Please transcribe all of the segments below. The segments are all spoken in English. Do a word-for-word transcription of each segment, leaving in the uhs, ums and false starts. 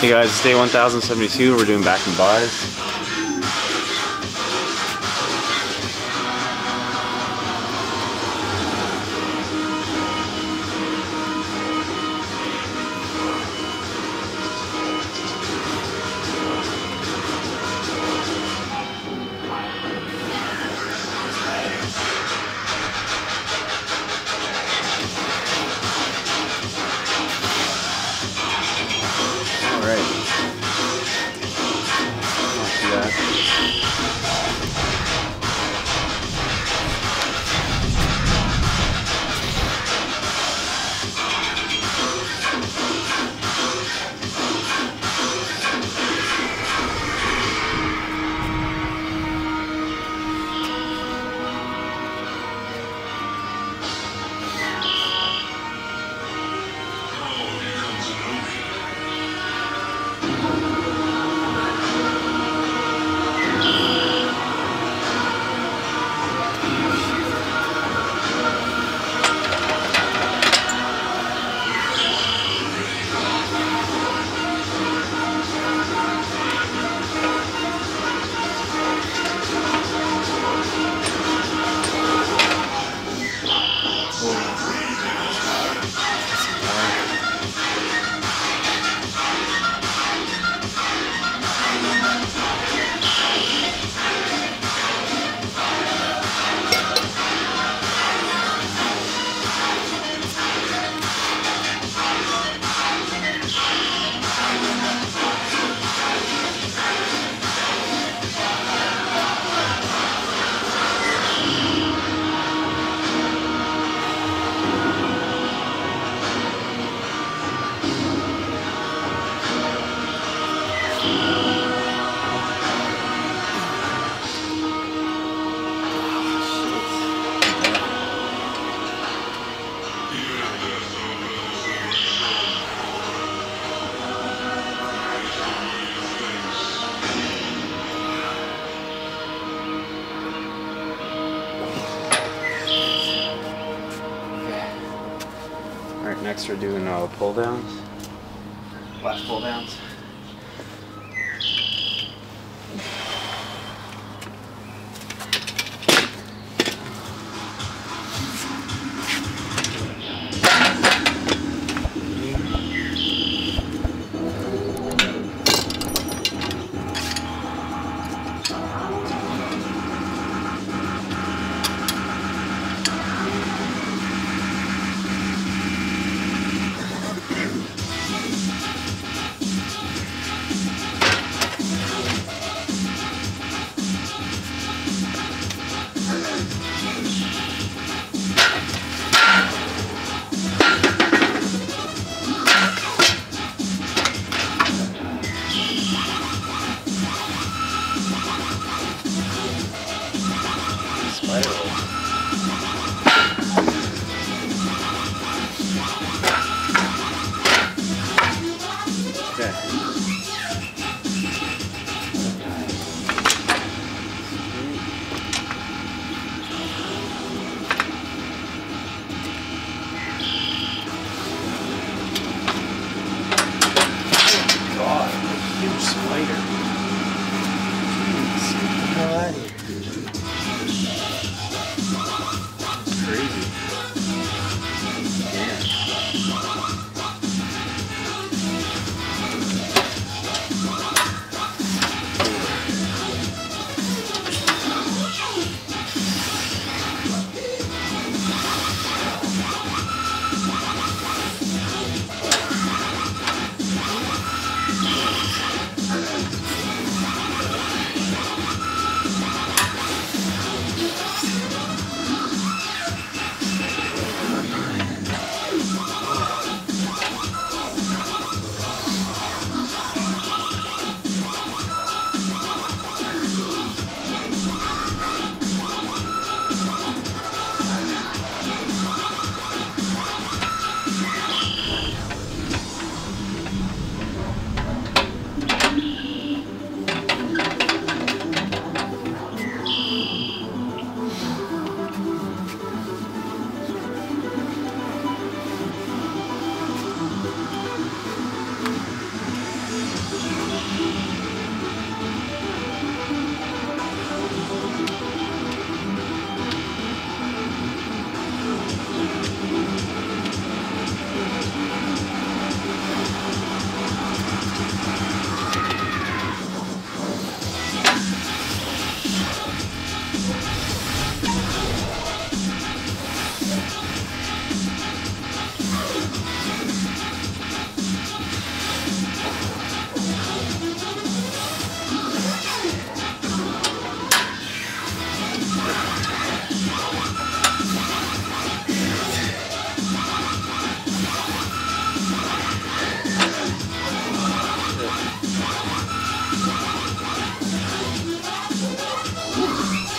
Hey guys, it's day one thousand seventy-two, we're doing back and buys. Next we're doing uh, pull downs, left pull downs.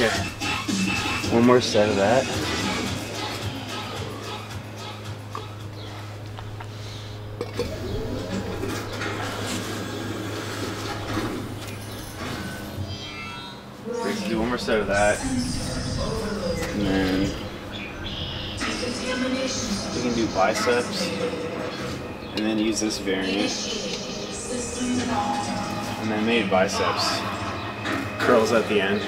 Okay, one more set of that. We can do one more set of that, and then we can do biceps, and then use this variant, and then made biceps curls at the end.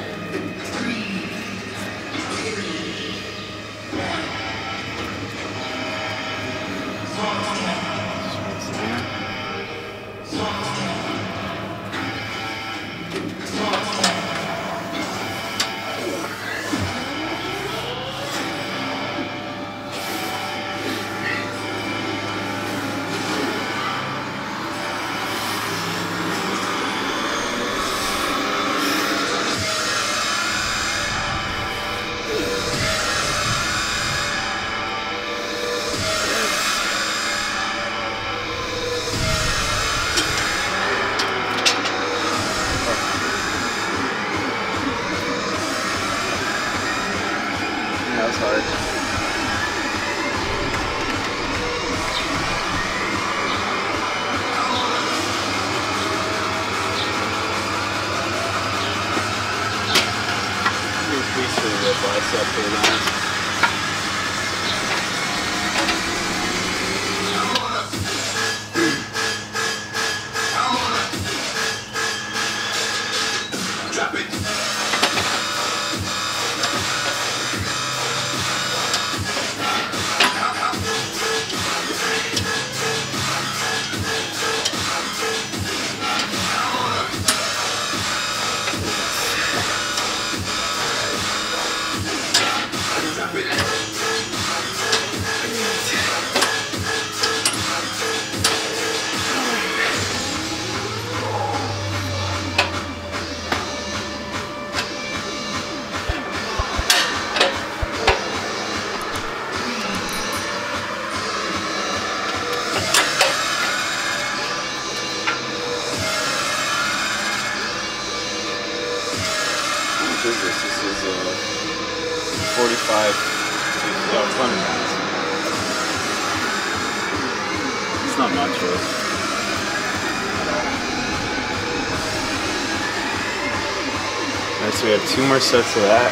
So we have two more sets of that.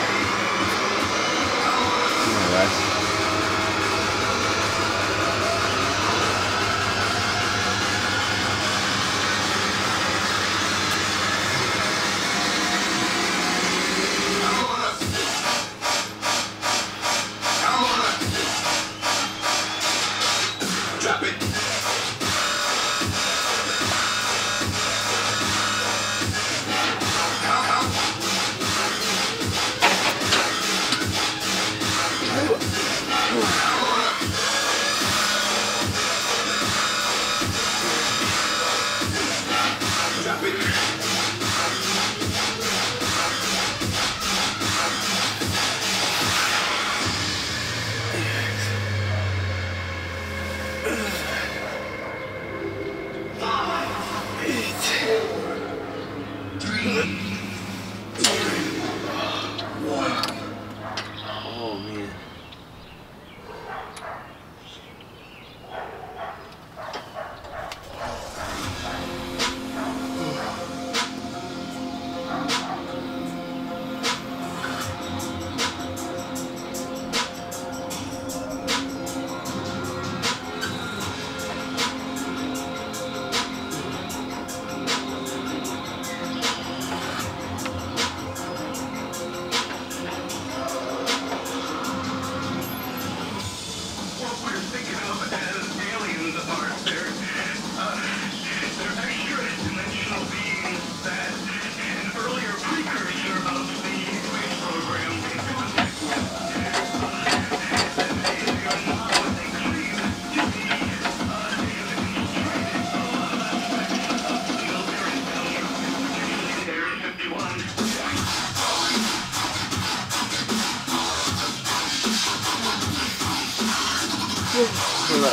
Two more left.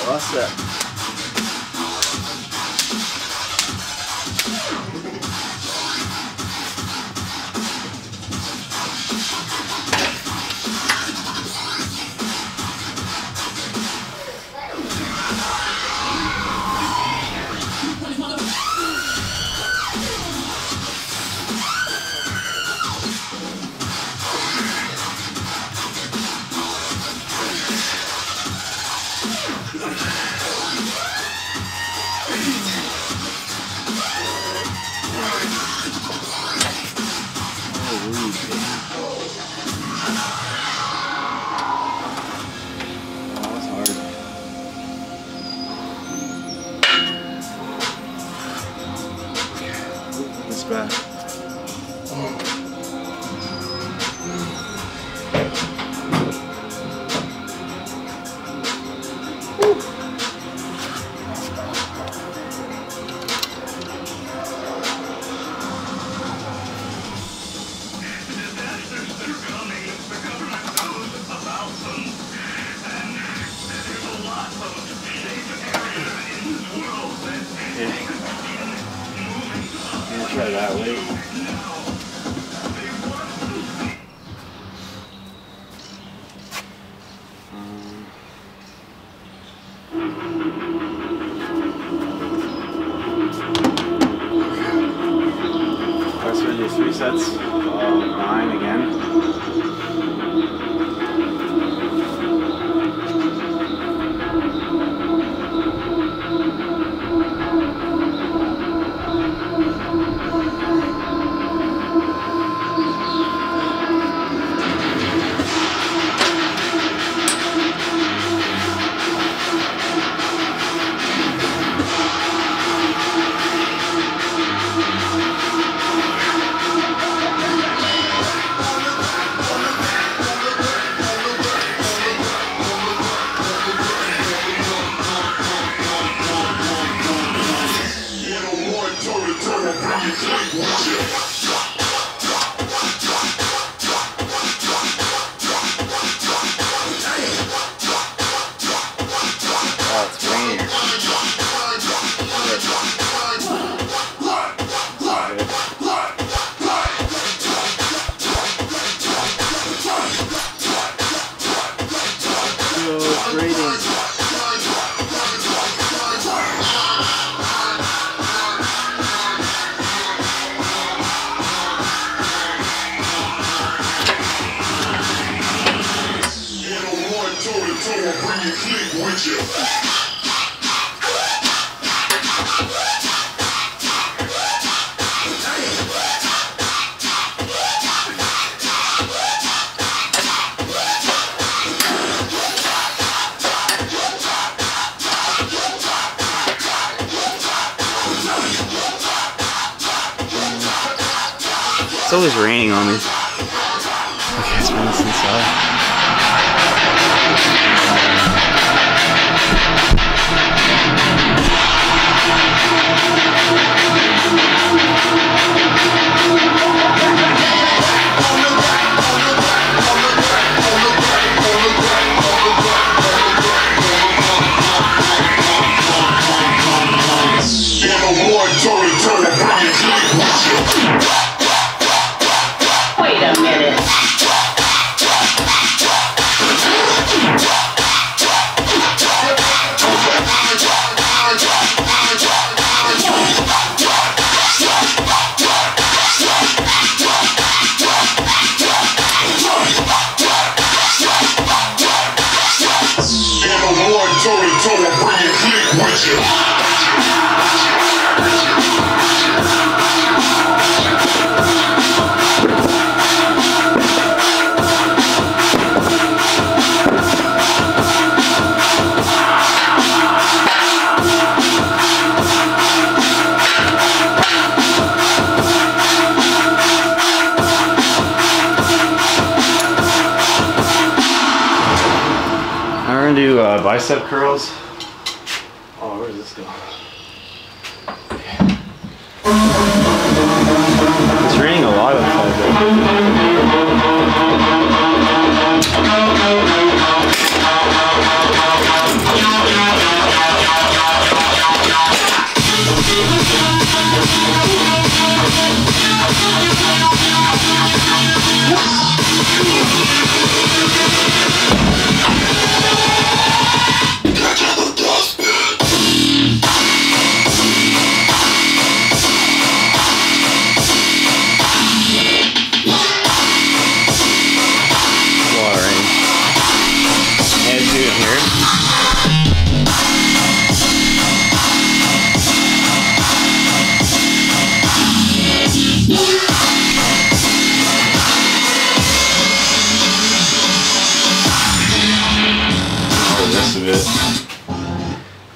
What's that? back. Try that way. Um. Okay. That's really three sets of uh, nine again. It's always raining on me. Okay, let's bring this inside. Do uh, bicep curls. Oh, where does this go? Okay. It's raining a lot outside.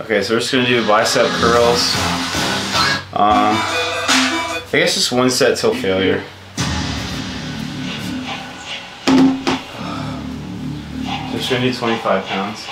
Okay, so we're just going to do bicep curls. Um, I guess just one set till failure. Just gonna do twenty-five pounds.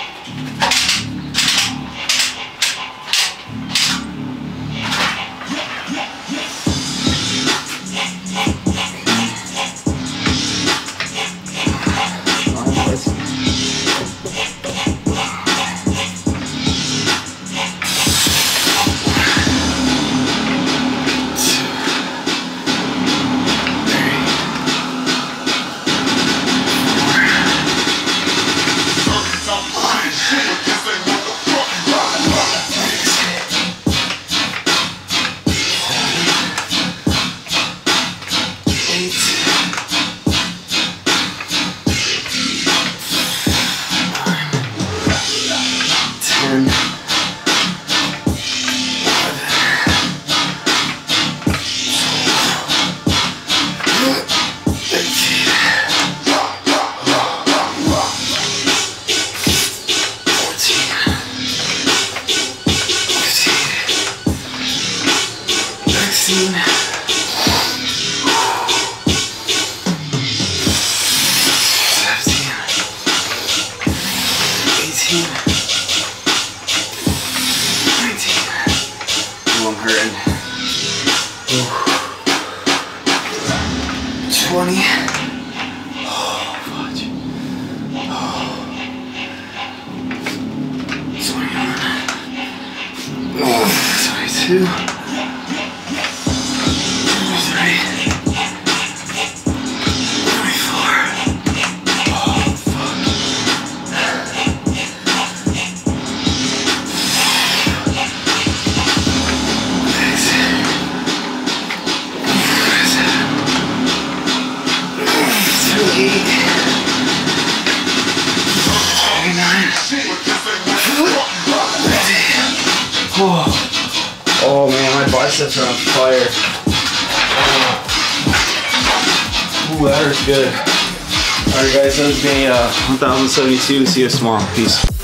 Oh man, my biceps are on fire. Ooh, that hurts good. Alright guys, that was Benny, uh, one thousand seventy-two. See you tomorrow. Peace.